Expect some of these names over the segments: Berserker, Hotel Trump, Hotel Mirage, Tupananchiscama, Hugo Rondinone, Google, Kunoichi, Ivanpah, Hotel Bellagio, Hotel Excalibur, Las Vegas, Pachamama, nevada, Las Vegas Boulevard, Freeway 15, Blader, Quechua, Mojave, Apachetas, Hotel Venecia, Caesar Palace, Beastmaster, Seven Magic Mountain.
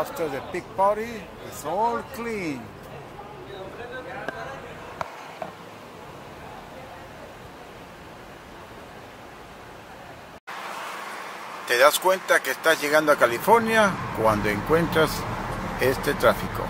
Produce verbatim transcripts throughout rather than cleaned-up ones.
after the big party, it's all clean. Te das cuenta que estás llegando a California cuando encuentras este tráfico.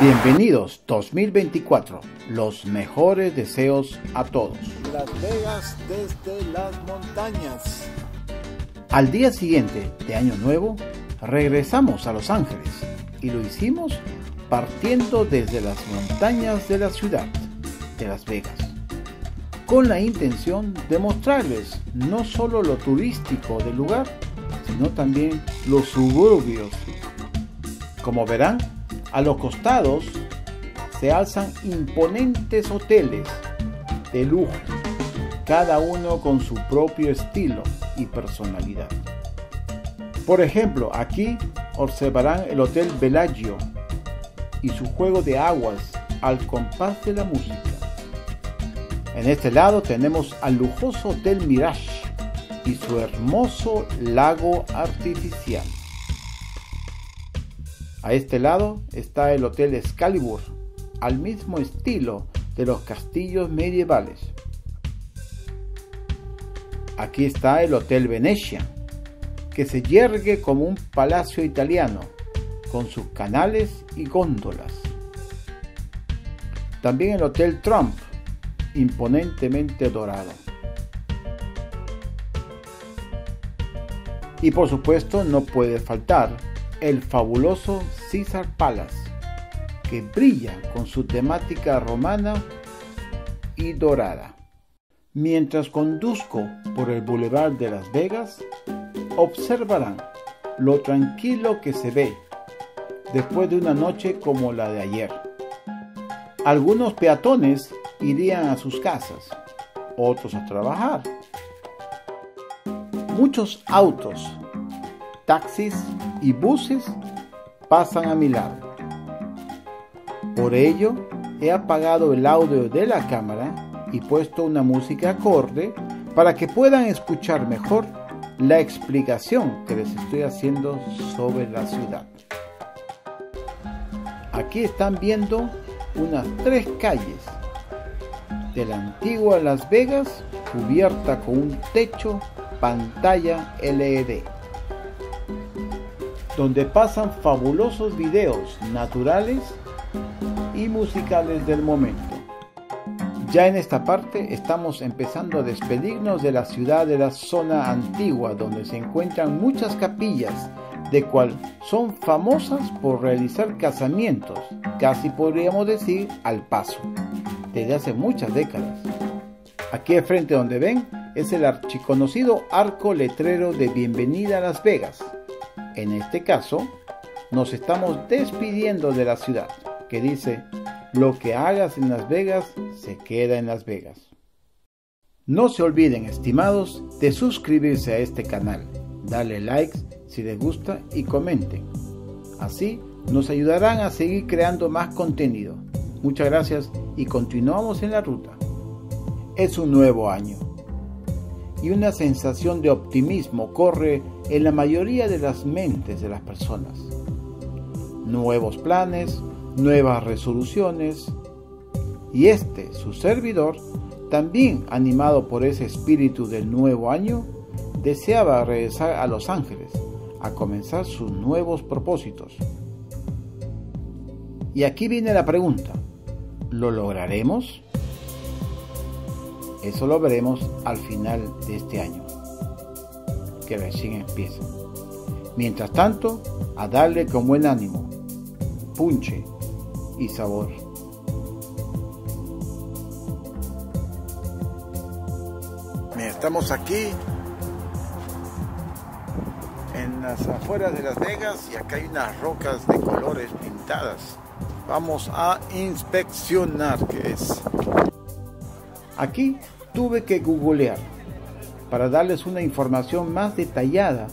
Bienvenidos dos mil veinticuatro, los mejores deseos a todos. Las Vegas desde las montañas. Al día siguiente de Año Nuevo, regresamos a Los Ángeles y lo hicimos partiendo desde las montañas de la ciudad de Las Vegas, con la intención de mostrarles no solo lo turístico del lugar, sino también los suburbios. Como verán, a los costados se alzan imponentes hoteles de lujo, cada uno con su propio estilo y personalidad. Por ejemplo, aquí observarán el Hotel Bellagio y su juego de aguas al compás de la música. En este lado tenemos al lujoso Hotel Mirage y su hermoso lago artificial. A este lado está el Hotel Excalibur, al mismo estilo de los castillos medievales. Aquí está el Hotel Venecia, que se yergue como un palacio italiano, con sus canales y góndolas. También el Hotel Trump, imponentemente dorado. Y por supuesto no puede faltar el fabuloso Caesar Palace, que brilla con su temática romana y dorada. Mientras conduzco por el Boulevard de Las Vegas, observarán lo tranquilo que se ve después de una noche como la de ayer. Algunos peatones irían a sus casas, otros a trabajar. Muchos autos, taxis y buses pasan a mi lado. Por ello, he apagado el audio de la cámara y puesto una música acorde para que puedan escuchar mejor la explicación que les estoy haciendo sobre la ciudad. Aquí están viendo unas tres calles de la antigua Las Vegas cubierta con un techo pantalla L E D, donde pasan fabulosos videos naturales y musicales del momento. Ya en esta parte estamos empezando a despedirnos de la ciudad de la zona antigua, donde se encuentran muchas capillas, de cual son famosas por realizar casamientos, casi podríamos decir al paso, desde hace muchas décadas. Aquí al frente donde ven es el archiconocido arco letrero de Bienvenida a Las Vegas. En este caso, nos estamos despidiendo de la ciudad, que dice: lo que hagas en Las Vegas se queda en Las Vegas. No se olviden, estimados, de suscribirse a este canal, darle likes si les gusta y comenten. Así nos ayudarán a seguir creando más contenido. Muchas gracias y continuamos en la ruta. Es un nuevo año y una sensación de optimismo corre en la mayoría de las mentes de las personas. Nuevos planes, nuevas resoluciones, y este, su servidor, también animado por ese espíritu del nuevo año, deseaba regresar a Los Ángeles a comenzar sus nuevos propósitos. Y aquí viene la pregunta: ¿lo lograremos? Eso lo veremos al final de este año, que recién empieza. Mientras tanto, a darle con buen ánimo, punche y sabor. Estamos aquí en las afueras de Las Vegas y acá hay unas rocas de colores pintadas. Vamos a inspeccionar qué es. Aquí tuve que googlear para darles una información más detallada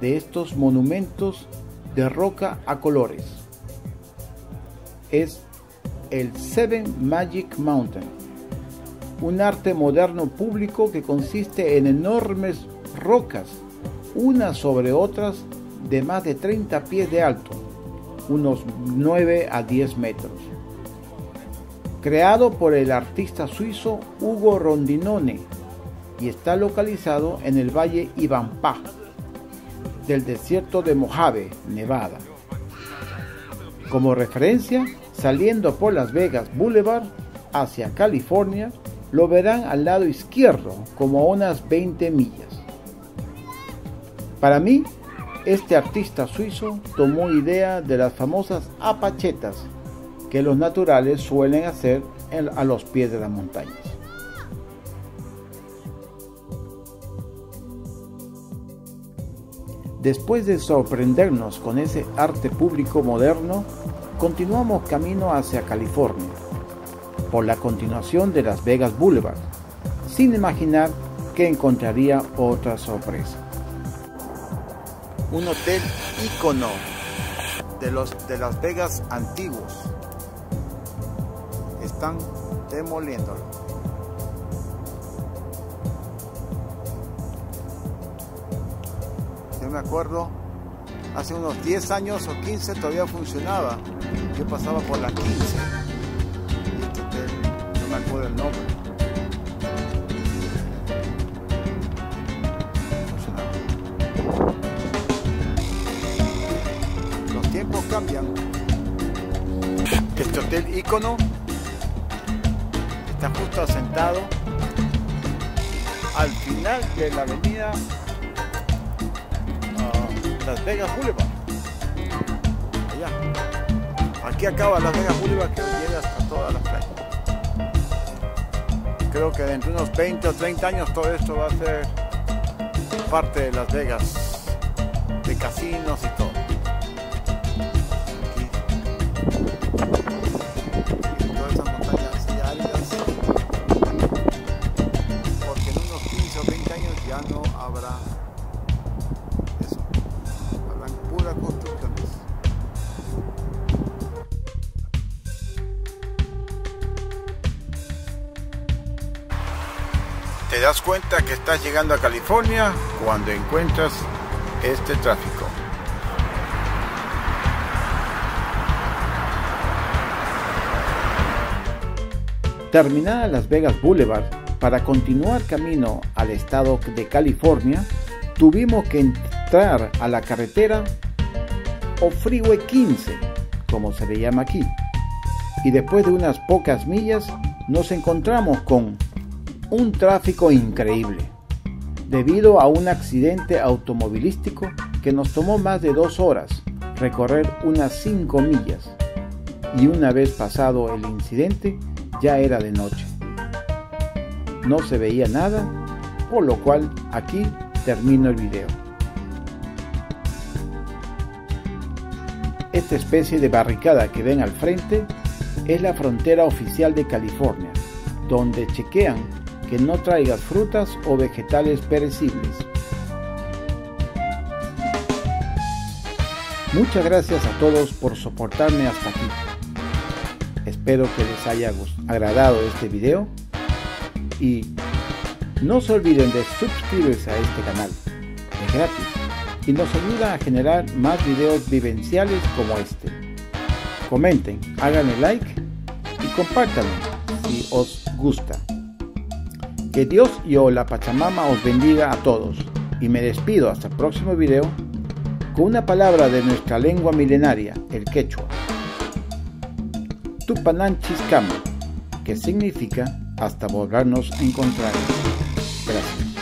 de estos monumentos de roca a colores. Es el Seven Magic Mountain, un arte moderno público que consiste en enormes rocas, unas sobre otras, de más de treinta pies de alto, unos nueve a diez metros. Creado por el artista suizo Hugo Rondinone y está localizado en el valle Ivanpah del desierto de Mojave, Nevada. Como referencia, saliendo por Las Vegas Boulevard hacia California, lo verán al lado izquierdo, como a unas veinte millas. Para mí, este artista suizo tomó idea de las famosas apachetas que los naturales suelen hacer a los pies de las montañas. Después de sorprendernos con ese arte público moderno, continuamos camino hacia California, por la continuación de Las Vegas Boulevard, sin imaginar que encontraría otra sorpresa. Un hotel ícono de los de Las Vegas antiguos. Están demoliéndolo. Yo me acuerdo, hace unos diez años o quince todavía funcionaba. Yo pasaba por la quince. Este hotel, no me acuerdo el nombre. Cambian. Este hotel ícono está justo asentado al final de la avenida uh, Las Vegas Boulevard. Allá. Aquí acaba Las Vegas Boulevard que llega hasta todas las playas. Creo que dentro de unos veinte o treinta años todo esto va a ser parte de Las Vegas, de casinos y todo. Te das cuenta que estás llegando a California cuando encuentras este tráfico. Terminada Las Vegas Boulevard, para continuar camino al estado de California, tuvimos que entrar a la carretera o Freeway quince, como se le llama aquí, y después de unas pocas millas nos encontramos con un tráfico increíble, debido a un accidente automovilístico que nos tomó más de dos horas recorrer unas cinco millas, y una vez pasado el incidente ya era de noche. No se veía nada, por lo cual aquí termino el video. Esta especie de barricada que ven al frente es la frontera oficial de California, donde chequean que no traigas frutas o vegetales perecibles. Muchas gracias a todos por soportarme hasta aquí. Espero que les haya agradado este video y no se olviden de suscribirse a este canal, es gratis y nos ayuda a generar más videos vivenciales como este. Comenten, háganle like y compártanlo si os gusta. Que Dios y o la Pachamama os bendiga a todos y me despido hasta el próximo video con una palabra de nuestra lengua milenaria, el quechua. Tupananchiscama, que significa hasta volvernos a encontrar. Gracias.